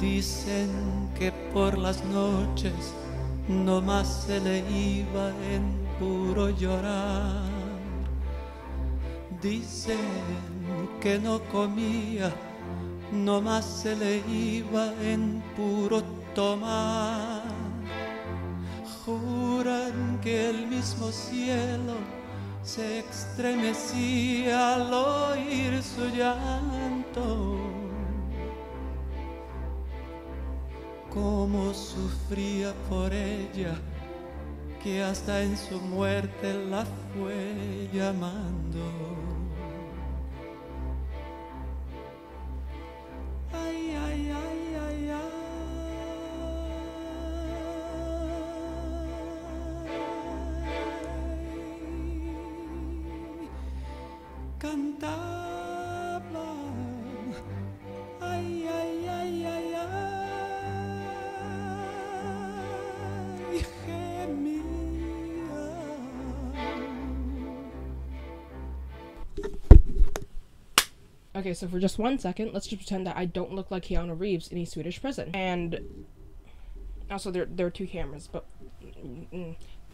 Dicen que por las noches no más se le iba en puro llorar. Dicen que no comía, no más se le iba en puro tomar. Juran que el mismo cielo se estremecía al oír su llanto. Cómo sufría por ella, que hasta en su muerte la fue llamando. Ay, ay, ay, ay, ay. Cantaba, ay, ay, ay, ay, ay, gemía. Okay, so for just 1 second, let's just pretend that I don't look like Keanu Reeves in a Swedish prison. And also there are two cameras, but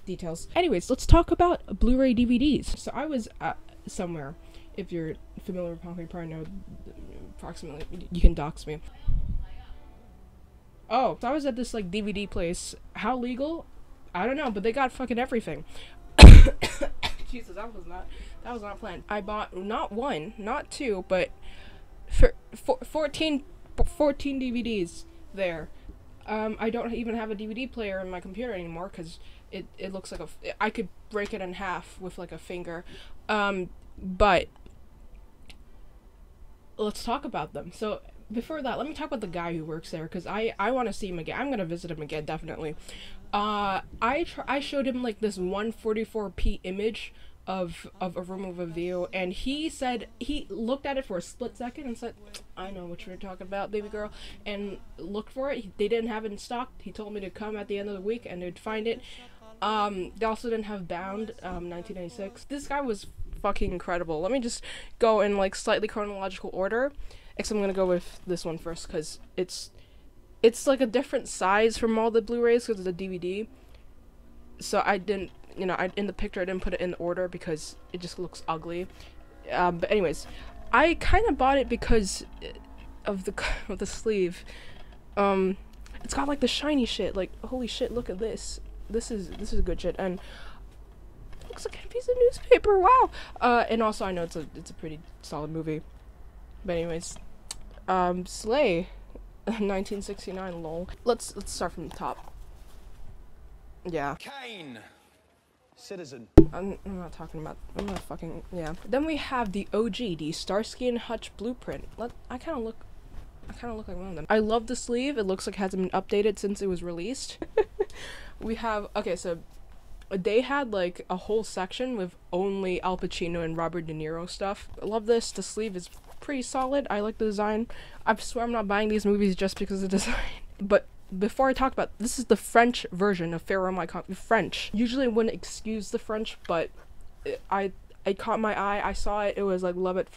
details. Anyways, let's talk about Blu-ray DVDs. So I was somewhere. If you're familiar with Pompey, you probably know approximately. You can dox me. Oh, so I was at this like DVD place. How legal? I don't know, but they got fucking everything. Jesus, that was not planned. I bought not one, not two, but for 14 DVDs there. I don't even have a DVD player in my computer anymore because it looks like I could break it in half with like a finger. But let's talk about them. So before that, let me talk about the guy who works there, because I want to see him again. I'm gonna visit him again, definitely. I showed him like this 144p image of A Room with a View, and he said he looked at it for a split second and said, "I know what you're talking about, baby girl," and looked for it. They didn't have it in stock. He told me to come at the end of the week and they'd find it. They also didn't have Bound, 1996. This guy was fucking incredible. Let me just go in like slightly chronological order, except I'm gonna go with this one first because it's like a different size from all the Blu-rays because of the DVD. So I didn't, you know, in the picture I didn't put it in order because it just looks ugly. But anyways, I kind of bought it because of the sleeve. It's got like the shiny shit. Like holy shit, look at this. This is good shit. And looks like a piece of newspaper. Wow. And also I know it's a pretty solid movie, but anyways, Slay, 1969. Lol. Let's start from the top. Yeah. Kane, Citizen. I'm not talking about. I'm not fucking. Yeah. Then we have the OG, the Starsky and Hutch blueprint. I kind of look like one of them. I love the sleeve. It looks like it hasn't been updated since it was released. We have. Okay, so they had like a whole section with only Al Pacino and Robert De Niro stuff. I love this. The sleeve is pretty solid. I like the design. I swear I'm not buying these movies just because of the design. But before I talk about this, is the French version of Pharaoh. My French usually wouldn't excuse the French, but it caught my eye. I saw it. It was like love at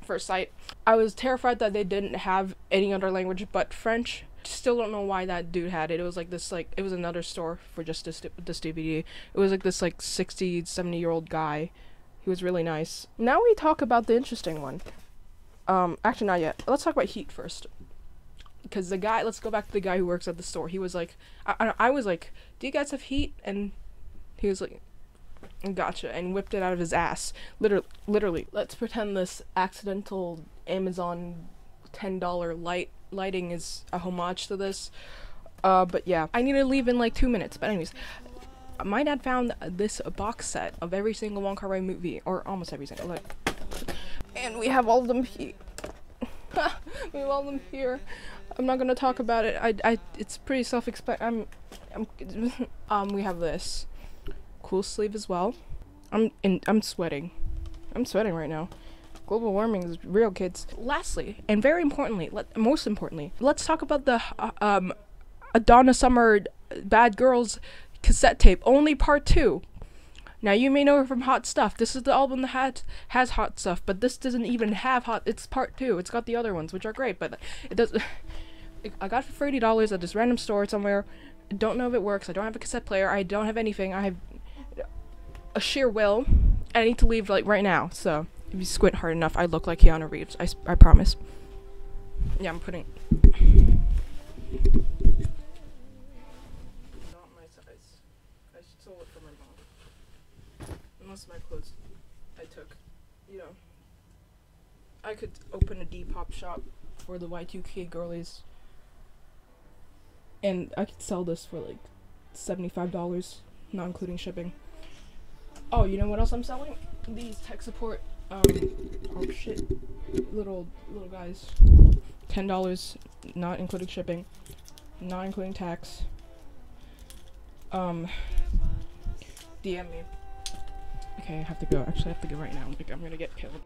first sight. I was terrified that they didn't have any other language but French. Still don't know why that dude had it. It was like this, like it was another store for just this DVD. It was like this like 60-70-year-old guy. He was really nice. Now we talk about the interesting one. Actually not yet. Let's talk about Heat first, because the guy, let's go back to the guy who works at the store. He was like, I was like, "Do you guys have Heat?" And he was like, "Gotcha," and whipped it out of his ass. Literally. Let's pretend this accidental Amazon $10 lighting is a homage to this. But yeah, I need to leave in like 2 minutes. But anyways, my dad found this box set of every single Wong Kar Wai movie, or almost every single. Like, and we have all of them here. We have all of them here. I'm not gonna talk about it. It's pretty self-explanatory. We have this cool sleeve as well. I'm sweating. I'm sweating right now. Global warming is real, kids. Lastly, and very importantly, most importantly, let's talk about the Donna Summer Bad Girls cassette tape, only part 2. Now you may know her from Hot Stuff. This is the album that has Hot Stuff, but this doesn't even have Hot. It's part 2. It's got the other ones, which are great, but it does. I got it for $30 at this random store somewhere. I don't know if it works. I don't have a cassette player. I don't have anything. I have a sheer will. I need to leave, like, right now. So if you squint hard enough, I look like Keanu Reeves. I promise. Yeah, I'm putting... Not my size. I stole it from my mom. Unless my clothes I took. You know. I could open a Depop shop for the Y2K girlies. And I could sell this for like $75, not including shipping. Oh, you know what else I'm selling? These tech support, oh shit, little guys. $10, not including shipping, not including tax. DM me. Okay, I have to go. Actually, I have to go right now. I'm gonna get killed.